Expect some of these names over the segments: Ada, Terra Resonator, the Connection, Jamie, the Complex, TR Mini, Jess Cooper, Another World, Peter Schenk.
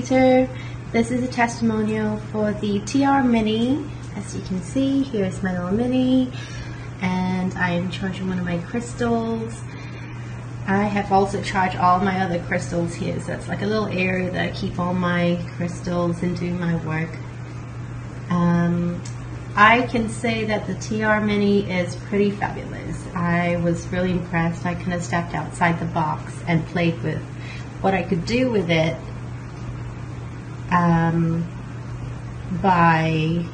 Peter. This is a testimonial for the TR Mini. As you can see, here's my little Mini, and I am charging one of my crystals. I have also charged all my other crystals here, so it's like a little area that I keep all my crystals and do my work. I can say that the TR Mini is pretty fabulous. I was really impressed. I kind of stepped outside the box and played with what I could do with it by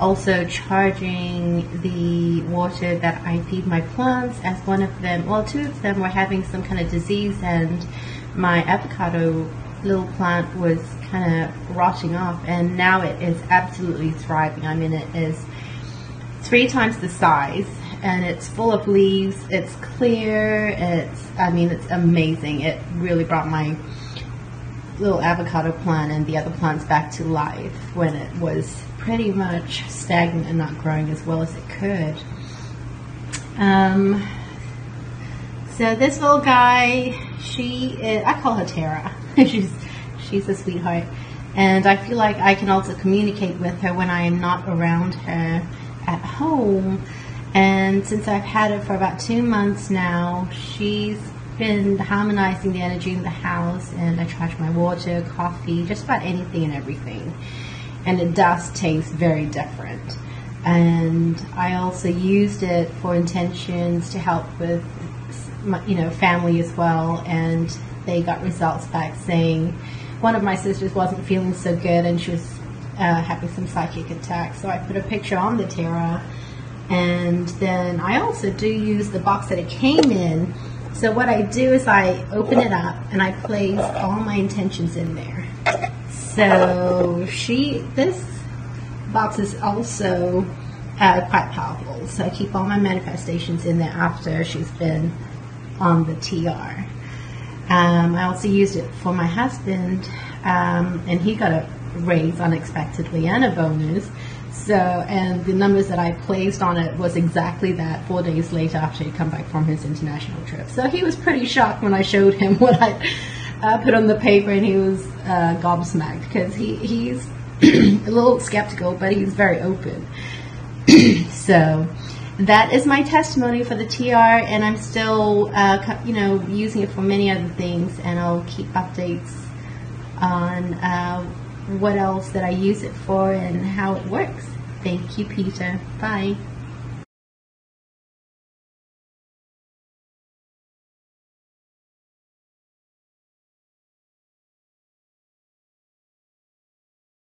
also charging the water that I feed my plants, as one of them, well, two of them were having some kind of disease, and my avocado little plant was kind of rotting off, and now it is absolutely thriving. I mean, it is 3 times the size, and it's full of leaves, it's clear, it's amazing. It really brought my little avocado plant and the other plants back to life when it was pretty much stagnant and not growing as well as it could. So this little guy, I call her Tara. She's a sweetheart, and I feel like I can also communicate with her when I am not around her at home. And since I've had her for about 2 months now, she's been harmonizing the energy in the house, and I charge my water, coffee, just about anything and everything. And it does taste very different. And I also used it for intentions to help with my, family as well, and they got results back saying one of my sisters wasn't feeling so good, and she was having some psychic attacks. So I put a picture on the Terra, and then I also do use the box that it came in. So what I do is I open it up and I place all my intentions in there. So this box is also quite powerful. So I keep all my manifestations in there after she's been on the TR. I also used it for my husband, and he got a raise unexpectedly and a bonus. So, and the numbers that I placed on it was exactly that 4 days later after he'd come back from his international trip. So he was pretty shocked when I showed him what I put on the paper, and he was gobsmacked, because he's a little skeptical, but he's very open. So that is my testimony for the TR, and I'm still, using it for many other things, and I'll keep updates on what else that I use it for and how it works. Thank you, Peter. Bye.